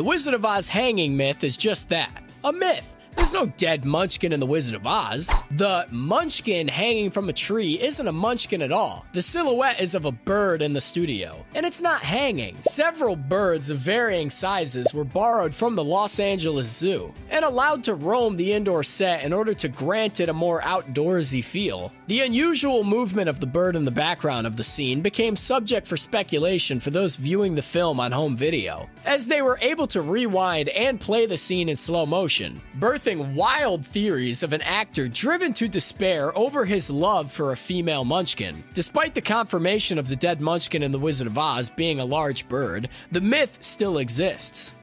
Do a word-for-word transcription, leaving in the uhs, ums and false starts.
The Wizard of Oz hanging myth is just that, a myth. There's no dead Munchkin in The Wizard of Oz. The Munchkin hanging from a tree isn't a Munchkin at all. The silhouette is of a bird in the studio, and it's not hanging. Several birds of varying sizes were borrowed from the Los Angeles Zoo and allowed to roam the indoor set in order to grant it a more outdoorsy feel. The unusual movement of the bird in the background of the scene became subject for speculation for those viewing the film on home video, as they were able to rewind and play the scene in slow motion, birthing wild theories of an actor driven to despair over his love for a female Munchkin. Despite the confirmation of the dead Munchkin in The Wizard of Oz being a large bird, the myth still exists.